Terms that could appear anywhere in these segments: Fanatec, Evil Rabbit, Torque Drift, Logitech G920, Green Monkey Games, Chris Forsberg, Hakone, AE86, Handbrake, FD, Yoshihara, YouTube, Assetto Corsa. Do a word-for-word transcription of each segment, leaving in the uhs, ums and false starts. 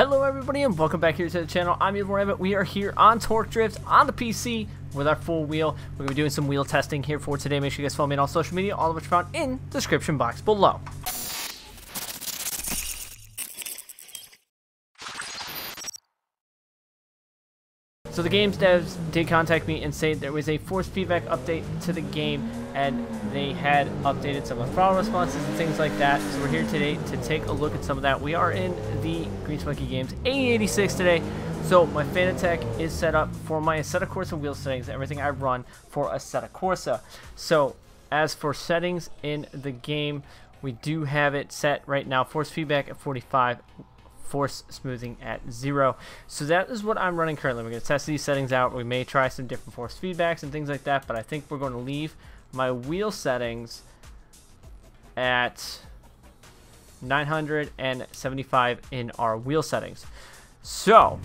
Hello everybody and welcome back here to the channel. I'm Evil Rabbit. We are here on Torque Drift on the P C with our full wheel. We're going to be doing some wheel testing here for today. Make sure you guys follow me on all social media, all of which are found in the description box below. So the game's devs did contact me and say there was a force feedback update to the game and they had updated some of the throttle responses and things like that. So we're here today to take a look at some of that. We are in the Green Monkey Games A E eighty-six today. So my Fanatec is set up for my Assetto Corsa wheel settings, everything I run for Assetto Corsa. So as for settings in the game, we do have it set right now, force feedback at forty-five, force smoothing at zero. So that is what I'm running currently. We're going to test these settings out. We may try some different force feedbacks and things like that, but I think we're going to leave my wheel settings at nine hundred seventy-five in our wheel settings. So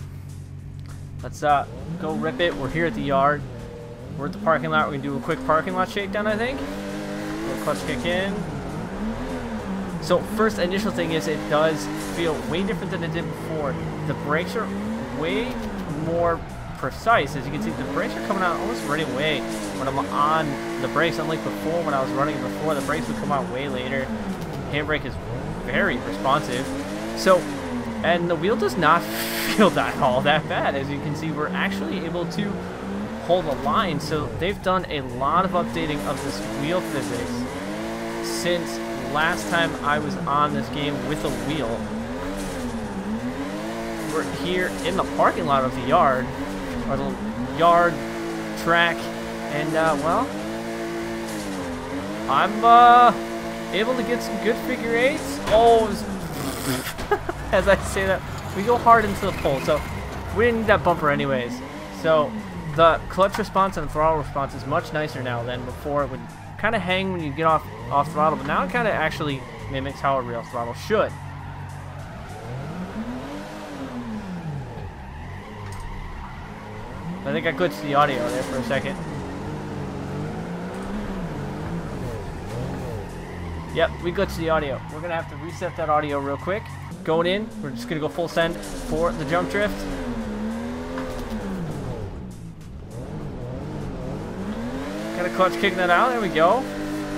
let's uh, go rip it. We're here at the yard. We're at the parking lot. We're going to do a quick parking lot shakedown, I think. A little clutch kick in. So first initial thing is it does feel way different than it did before. The brakes are way more precise. As you can see, the brakes are coming out almost right away when I'm on the brakes. Unlike before, when I was running before, the brakes would come out way later. Handbrake is very responsive. So, and the wheel does not feel that all that bad. As you can see, we're actually able to hold the line. So they've done a lot of updating of this wheel physics since last time I was on this game with a wheel. We're here in the parking lot of the yard, or the yard track, and uh, well, I'm uh, able to get some good figure eights. Oh, as I say that, we go hard into the pole, so we didn't need that bumper anyways. So the clutch response and throttle response is much nicer now than before. It would kind of hang when you get off off throttle, but now it kind of actually mimics how a real throttle should. I think I glitched the audio there for a second. Yep, we glitched the audio. We're gonna have to reset that audio real quick. Going in, we're just gonna go full send for the jump drift. Gotta clutch kick that out. There we go.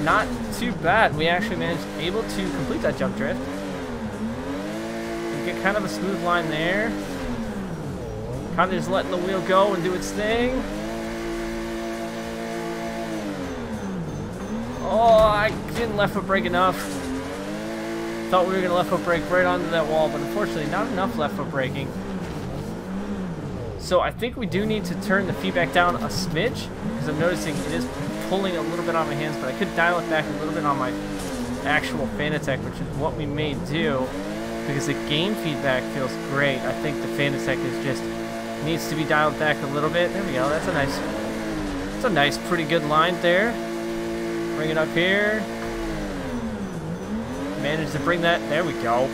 Not too bad. We actually managed able to complete that jump drift. You get kind of a smooth line there. Kind of just letting the wheel go and do its thing. Oh, I didn't left foot brake enough. Thought we were gonna left foot brake right onto that wall, but unfortunately not enough left foot braking. So I think we do need to turn the feedback down a smidge, because I'm noticing it is pulling a little bit on my hands, but I could dial it back a little bit on my actual Fanatec, which is what we may do, because the game feedback feels great. I think the Fanatec is just needs to be dialed back a little bit. There we go. That's a nice, that's a nice, pretty good line there. Bring it up here. Managed to bring that. There we go.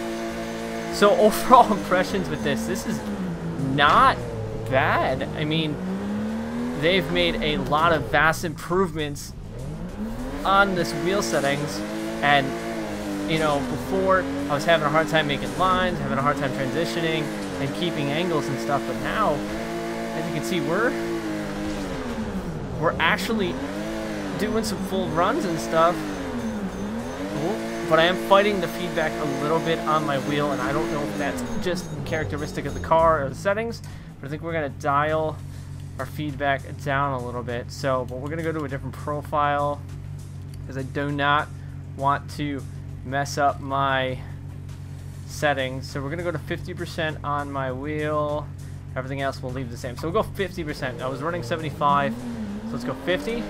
So overall impressions with this, this is not bad. I mean, they've made a lot of vast improvements on this wheel settings, and you know, before I was having a hard time making lines, having a hard time transitioning and keeping angles and stuff, but now as you can see, we're we're actually doing some full runs and stuff. Ooh, but I am fighting the feedback a little bit on my wheel, and I don't know if that's just characteristic of the car or the settings. I think we're gonna dial our feedback down a little bit. So, but we're gonna go to a different profile because I do not want to mess up my settings. So we're gonna go to fifty percent on my wheel. Everything else we'll leave the same. So we'll go fifty percent. I was running seventy-five, so let's go fifty.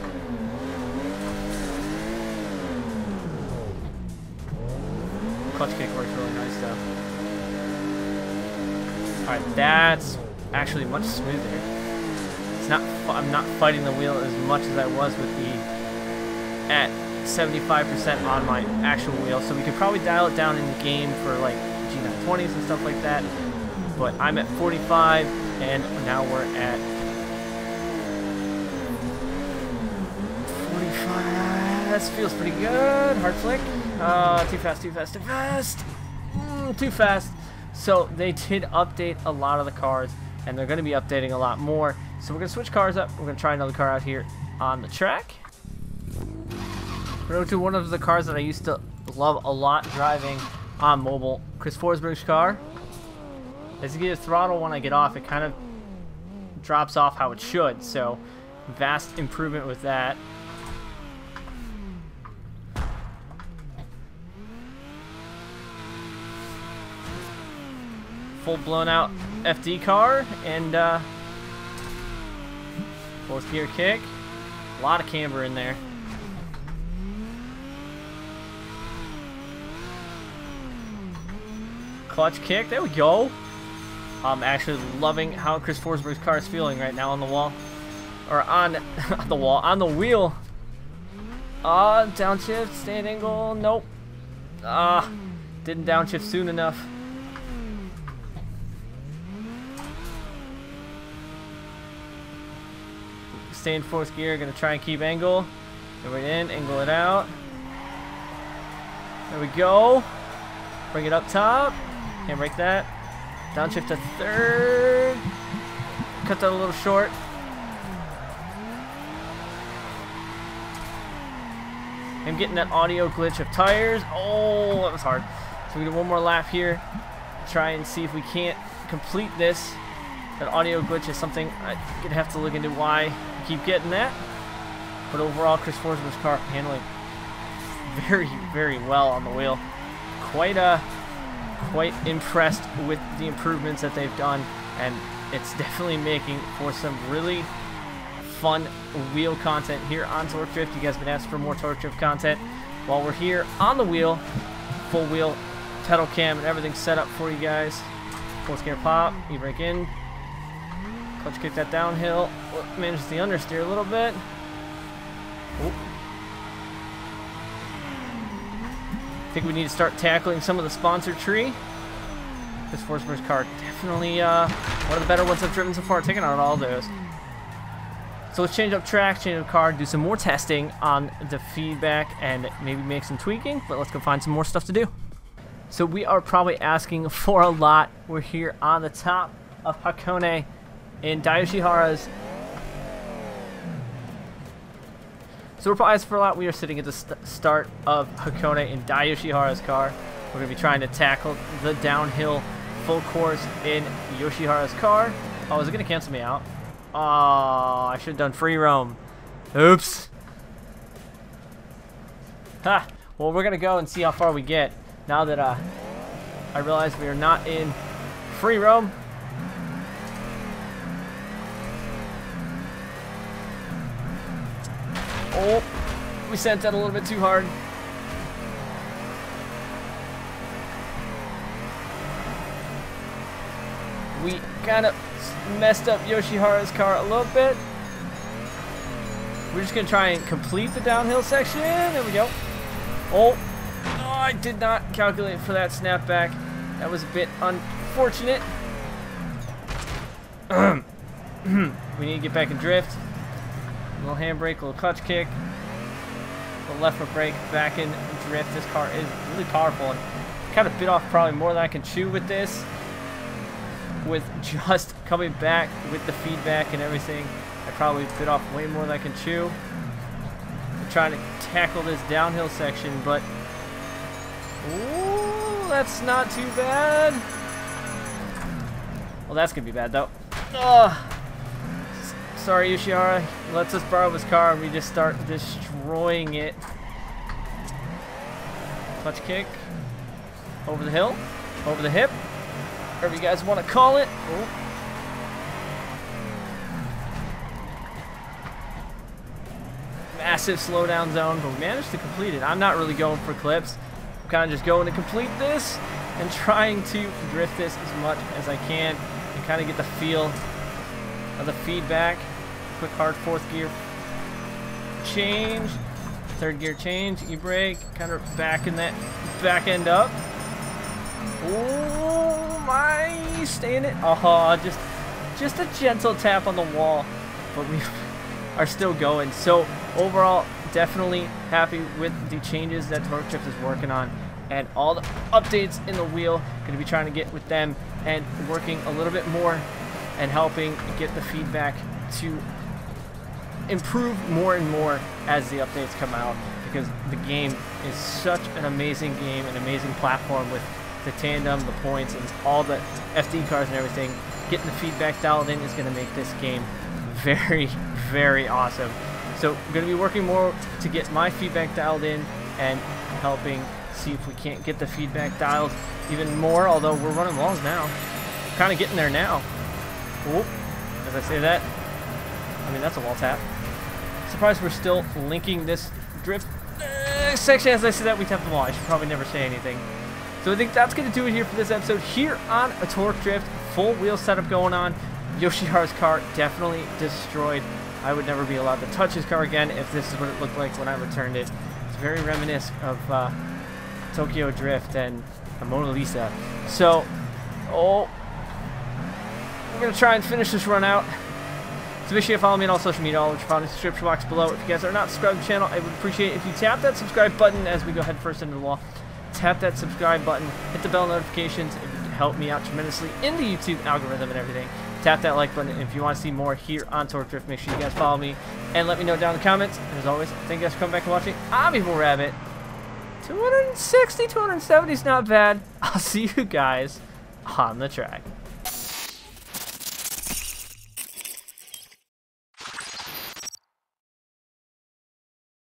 Clutch kick works really nice though. All right, that's actually much smoother. It's not, I'm not fighting the wheel as much as I was with the at seventy-five percent on my actual wheel, so we could probably dial it down in the game for like G nine twenties and stuff like that, but I'm at forty-five and now we're at forty-five. This feels pretty good. Hard flick. Uh, too fast, too fast, too fast. Mm, too fast. So they did update a lot of the cars, and they're going to be updating a lot more. So we're going to switch cars up. We're going to try another car out here on the track. We're going to one of the cars that I used to love a lot driving on mobile, Chris Forsberg's car. As you get a throttle, when I get off, it kind of drops off how it should. So vast improvement with that. Full blown out F D car, and uh, fourth gear kick. A lot of camber in there. Clutch kick, there we go. I'm actually loving how Chris Forsberg's car is feeling right now on the wall. Or on, on the wall, on the wheel. Uh, downshift, stand angle, nope. Ah, uh, didn't downshift soon enough. Stay in fourth gear, gonna try and keep angle. Go it in, angle it out. There we go. Bring it up top. Can't break that. Downshift to third. Cut that a little short. I'm getting that audio glitch of tires. Oh, that was hard. So we do one more lap here. Try and see if we can't complete this. That audio glitch is something I'm going to have to look into why I keep getting that. But overall, Chris Forsberg's car handling very, very well on the wheel. Quite uh, quite impressed with the improvements that they've done, and it's definitely making for some really fun wheel content here on Torque Drift. You guys have been asked for more Torque Drift content. While we're here on the wheel, full wheel, pedal cam, and everything set up for you guys. Fourth gear pop, you break in. Let's kick that downhill. Manages the understeer a little bit. Oop. I think we need to start tackling some of the sponsor tree. This Forsberg's car definitely uh, one of the better ones I've driven so far, taking out all those. So let's change up track, change up car, do some more testing on the feedback, and maybe make some tweaking, but let's go find some more stuff to do. So we are probably asking for a lot. We're here on the top of Hakone in Dayoshihara's. So we're probably for a lot. We are sitting at the st start of Hakone in Dayoshihara's car. We're going to be trying to tackle the downhill full course in Yoshihara's car. Oh, is it going to cancel me out? Oh, I should have done free roam. Oops. Ha! Well, we're going to go and see how far we get. Now that uh, I realize we are not in free roam. Oh, we sent that a little bit too hard. We kind of messed up Yoshihara's car a little bit. We're just going to try and complete the downhill section. There we go. Oh, oh, I did not calculate for that snapback. That was a bit unfortunate. We need to get back in drift. A little handbrake, a little clutch kick, a little left foot brake, back in drift. This car is really powerful, and kind of bit off probably more than I can chew with this, with just coming back with the feedback and everything. I probably bit off way more than I can chew. I'm trying to tackle this downhill section, but ooh, that's not too bad. Well, that's gonna be bad though. Ugh. Sorry, Yoshihara lets us borrow his car, and we just start destroying it. Clutch kick. Over the hill. Over the hip. Whatever you guys want to call it. Ooh. Massive slowdown zone, but we managed to complete it. I'm not really going for clips. I'm kind of just going to complete this and trying to drift this as much as I can and kind of get the feel of the feedback. Quick hard fourth gear change, third gear change, e-brake, kind of backing that back end up. Oh my, stay in it. Oh, just just a gentle tap on the wall, but we are still going. So overall, definitely happy with the changes that Torque Drift is working on. and all the updates in the wheel. Going to be trying to get with them and working a little bit more and helping get the feedback to improve more and more as the updates come out, because the game is such an amazing game, an amazing platform with the tandem, the points, and all the F D cars and everything. Getting the feedback dialed in is going to make this game very, very awesome. So I'm going to be working more to get my feedback dialed in and helping see if we can't get the feedback dialed even more, although we're running longs now. We're kind of getting there now. Oop, as I say that, I mean, that's a wall tap. Surprised we're still linking this drift uh, section. As I say that, we tapped the wall. I should probably never say anything. So I think that's going to do it here for this episode here on a Torque Drift. Full wheel setup going on. Yoshihara's car definitely destroyed. I would never be allowed to touch his car again if this is what it looked like when I returned it. It's very reminiscent of uh, Tokyo Drift and the Mona Lisa. So, oh, we're going to try and finish this run out. So make sure you follow me on all social media, all which are found in the description box below. If you guys are not subscribed to the channel, I would appreciate it if you tap that subscribe button as we go head first into the wall. Tap that subscribe button, hit the bell notifications. It would help me out tremendously in the YouTube algorithm and everything. Tap that like button. If you want to see more here on Torque Drift, make sure you guys follow me and let me know down in the comments. And as always, thank you guys for coming back and watching. I'm Evil Rabbit. two sixty, two seventy is not bad. I'll see you guys on the track.